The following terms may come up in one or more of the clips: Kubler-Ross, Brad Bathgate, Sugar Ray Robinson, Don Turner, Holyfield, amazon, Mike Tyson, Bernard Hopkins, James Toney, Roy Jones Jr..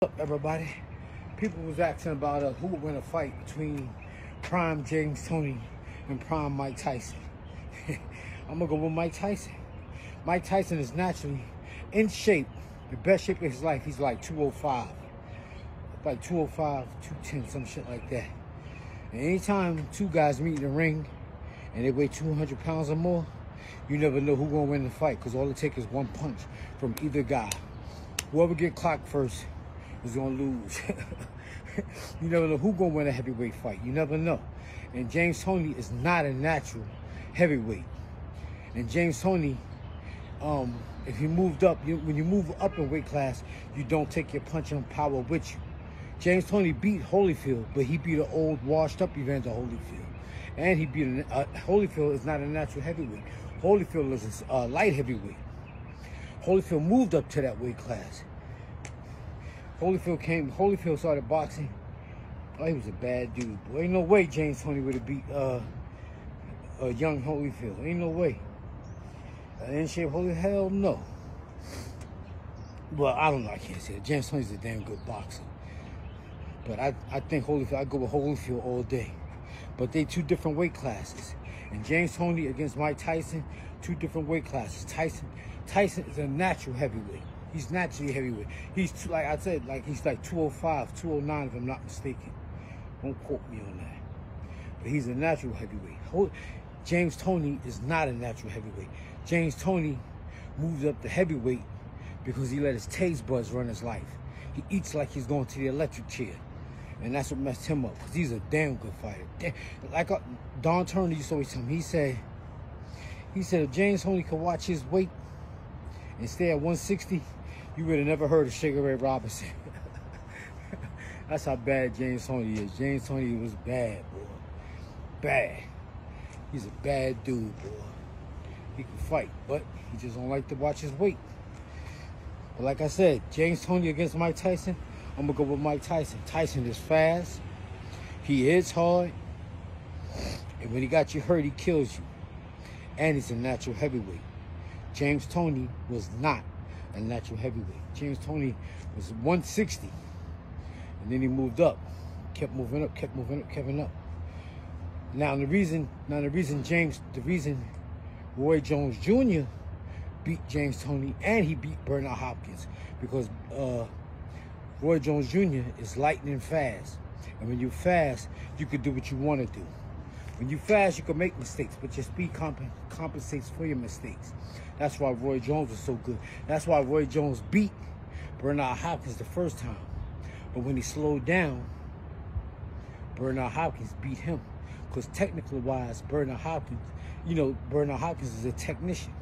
What's up, everybody? People was asking about who would win a fight between Prime James Toney and Prime Mike Tyson. I'm gonna go with Mike Tyson. Mike Tyson is naturally in shape, the best shape of his life. He's like 205, 210, some shit like that. And anytime two guys meet in the ring and they weigh 200 pounds or more, you never know who's gonna win the fight, because all it takes is one punch from either guy. Whoever get clocked first is gonna lose. You never know who's gonna win a heavyweight fight. You never know. And James Toney is not a natural heavyweight. And James Toney, if he moved up, when you move up in weight class, you don't take your punching power with you. James Toney beat Holyfield, but he beat an old, washed-up Evander Holyfield, and he beat Holyfield is not a natural heavyweight. Holyfield is a light heavyweight. Holyfield moved up to that weight class. Holyfield started boxing. Oh, he was a bad dude, boy. Ain't no way James Toney would have beat a young Holyfield. Ain't no way. In shape, holy hell no. Well, I don't know. I can't say it. James Toney's a damn good boxer. But I think Holyfield, I go with Holyfield all day. But they two different weight classes. And James Toney against Mike Tyson, two different weight classes. Tyson is a natural heavyweight. He's naturally heavyweight. He's, like I said, he's like 205, 209 if I'm not mistaken. Don't quote me on that. But he's a natural heavyweight. James Toney is not a natural heavyweight. James Toney moves up to heavyweight because he let his taste buds run his life. He eats like he's going to the electric chair. And that's what messed him up, because he's a damn good fighter. Like Don Turner used to always tell me, he said if James Toney could watch his weight and stay at 160, you would have never heard of Sugar Ray Robinson. That's how bad James Toney is. James Toney was bad, boy. Bad. He's a bad dude, boy. He can fight, but he just don't like to watch his weight. But like I said, James Toney against Mike Tyson, I'm going to go with Mike Tyson. Tyson is fast. He is hard. And when he got you hurt, he kills you. And he's a natural heavyweight. James Toney was not a natural heavyweight. James Toney was 160. And then he moved up. Kept moving up, kept moving up, kept up. Now the reason Roy Jones Jr. beat James Toney and he beat Bernard Hopkins, because Roy Jones Jr. is lightning fast. And when you fast, you can do what you want to do. When you fast, you can make mistakes, but your speed compensates for your mistakes. That's why Roy Jones was so good. That's why Roy Jones beat Bernard Hopkins the first time. But when he slowed down, Bernard Hopkins beat him. Because technically wise, Bernard Hopkins is a technician.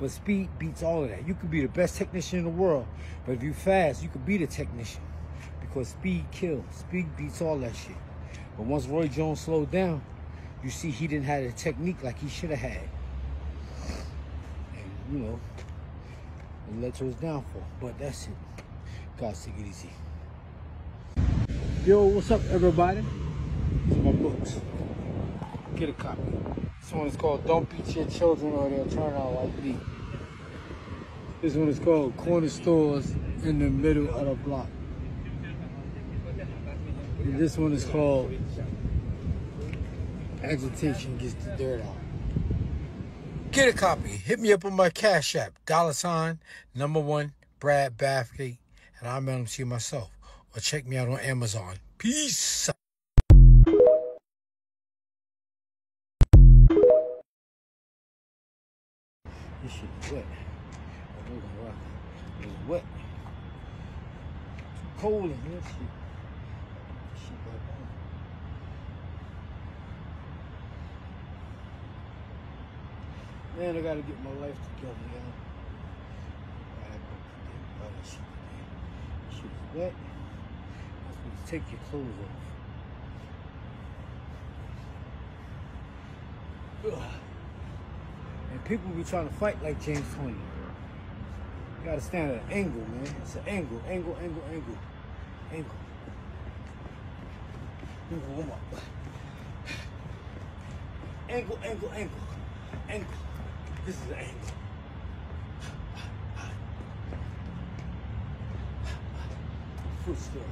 But speed beats all of that. You could be the best technician in the world, but if you fast, you could be the technician. Because speed kills. Speed beats all that shit. But once Roy Jones slowed down, you see he didn't have the technique like he should have had. And, you know, it led to his downfall. But that's it. God, take it easy. Yo, what's up, everybody? These are my books. Get a copy. This one is called Don't Beat Your Children or They'll Turn Out Like Me. This one is called Corner Stores in the Middle of the Block. And this one is called Agitation Gets the Dirt Out. Get a copy. Hit me up on my Cash App, $1 Brad Bathgate, and I'll mail them to you myself. Or check me out on Amazon. Peace. This shit is wet. I wasn't rocking. It was wet. Too cold in here. This shit right now. Man, I gotta get my life together, y'all. This shit is wet. I'm supposed to take your clothes off. Ugh. And people be trying to fight like James Toney. You gotta stand at an angle, man. It's an angle, angle, angle, angle, angle. Angle, warm up. Angle, angle, angle, angle. This is an angle. footstool.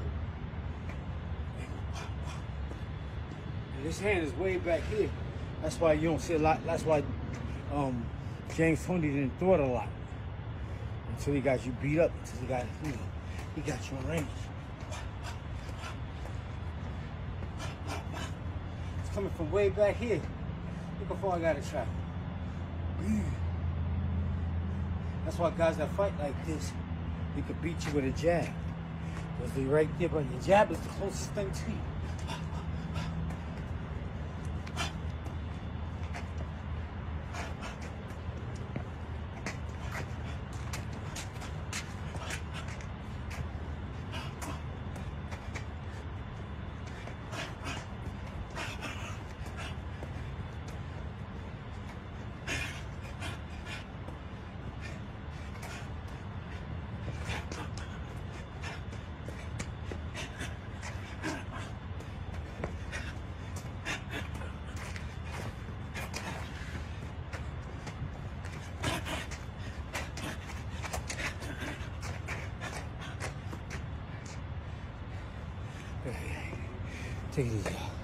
And his hand is way back here. That's why you don't see a lot. That's why James Toney didn't throw it a lot. Until he got you beat up, until he got, you know, he got you in range. It's coming from way back here. Look how far I gotta try. That's why guys that fight like this, they could beat you with a jab. Because they're right there, but your jab is the closest thing to you. Take it easy.